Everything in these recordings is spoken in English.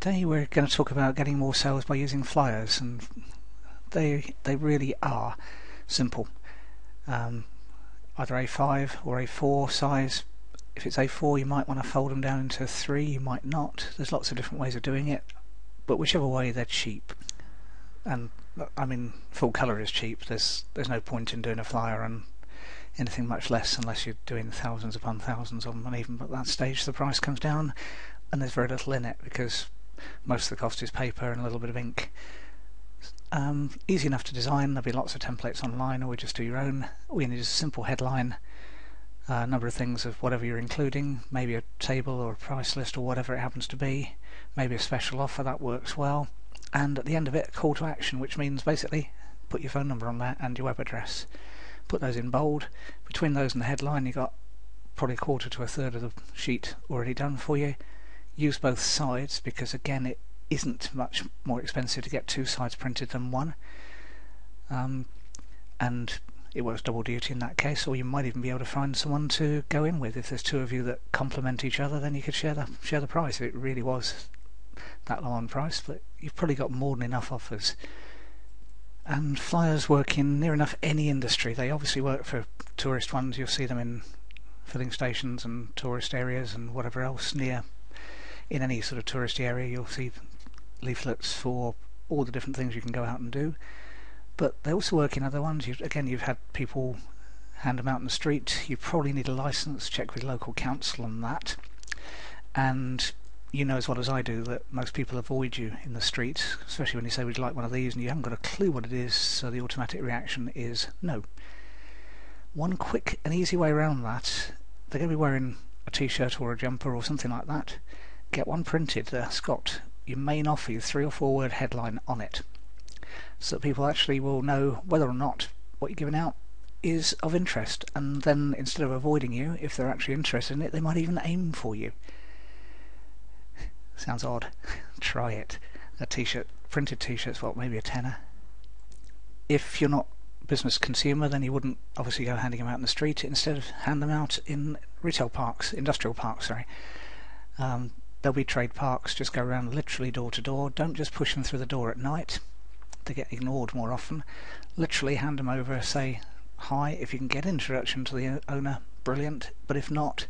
Today we're going to talk about getting more sales by using flyers, and they really are simple. Either A5 or A4 size. If it's A4 you might want to fold them down into 3, you might not. There's lots of different ways of doing it, but whichever way they're cheap. And I mean, full colour is cheap. There's no point in doing a flyer and anything much less unless you're doing thousands upon thousands of them, and even at that stage the price comes down and there's very little in it because most of the cost is paper and a little bit of ink. Easy enough to design. There'll be lots of templates online, or just do your own. All you need is a simple headline, a number of things of whatever you're including, maybe a table or a price list or whatever it happens to be, maybe a special offer that works well, and at the end of it a call to action, which means basically put your phone number on there and your web address. Put those in bold. Between those and the headline you've got probably a quarter to a third of the sheet already done for you. Use both sides because, again, it isn't much more expensive to get two sides printed than one, and it works double duty in that case. Or you might even be able to find someone to go in with. If there's two of you that complement each other, then you could share the price. If it really was that low on price, but you've probably got more than enough offers. And flyers work in near enough any industry. They obviously work for tourist ones. You'll see them in filling stations and tourist areas and whatever else near. In any sort of touristy area you'll see leaflets for all the different things you can go out and do, but they also work in other ones. You've had people hand them out in the street. You probably need a license. Check with local council on that, and you know as well as I do that most people avoid you in the street, especially when you say we'd like one of these and you haven't got a clue what it is, so the automatic reaction is no. One quick and easy way around that: they're going to be wearing a t-shirt or a jumper or something like that. Get one printed that's got your main offer, your 3 or 4 word headline on it, so that people actually will know whether or not what you're giving out is of interest, and then instead of avoiding you, if they're actually interested in it, they might even aim for you. Sounds odd. Try it. A t-shirt, printed t-shirt's what, maybe a tenner? If you're not a business consumer, then you wouldn't obviously go handing them out in the street. Instead, hand them out in industrial parks. There'll be trade parks. Just go around literally door to door. Don't just push them through the door at night. They get ignored more often. Literally hand them over, say hi. If you can get introduction to the owner, brilliant, but if not,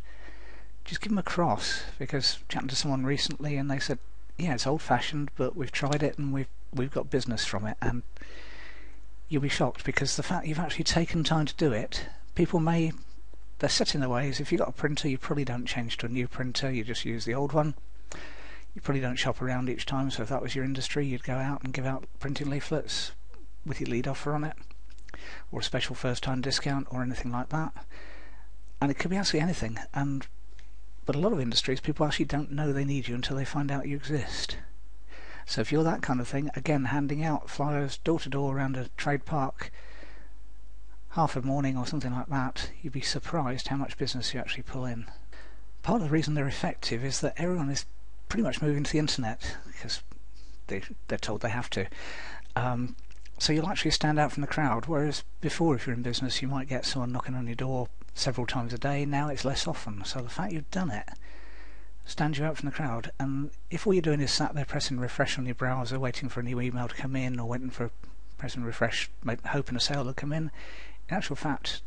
just give them a cross, because chatting to someone recently and they said, yeah, it's old-fashioned, but we've tried it and we've got business from it. And you'll be shocked, because the fact you've actually taken time to do it, people may... they're set in their ways. If you've got a printer, you probably don't change to a new printer, you just use the old one. You probably don't shop around each time, so if that was your industry, you'd go out and give out printing leaflets with your lead offer on it, or a special first-time discount, or anything like that. And it could be absolutely anything. But a lot of industries, people actually don't know they need you until they find out you exist. So if you're that kind of thing, again, handing out flyers door-to-door around a trade park, half a morning or something like that, you'd be surprised how much business you actually pull in. Part of the reason they're effective is that everyone is pretty much moving to the internet because they're told they have to. So you'll actually stand out from the crowd, whereas before, if you're in business, you might get someone knocking on your door several times a day. Now it's less often, so the fact you've done it stands you out from the crowd. And if all you're doing is sat there pressing refresh on your browser, waiting for a new email to come in, or waiting for pressing refresh, hoping a sale will come in, in actual fact,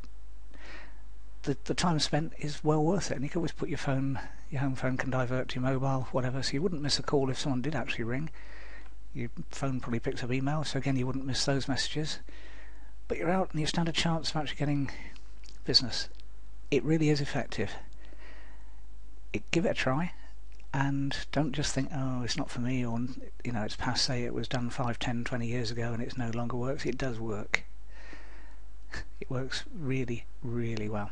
the time spent is well worth it. And you can always put your phone, your home phone can divert to your mobile, whatever, so you wouldn't miss a call if someone did actually ring. Your phone probably picks up email, so again you wouldn't miss those messages. But you're out and you stand a chance of actually getting business. It really is effective. Give it a try, and don't just think, oh, it's not for me, or you know, it's passé, it was done 5, 10, 20 years ago and it no longer works. It does work. It works really, really well.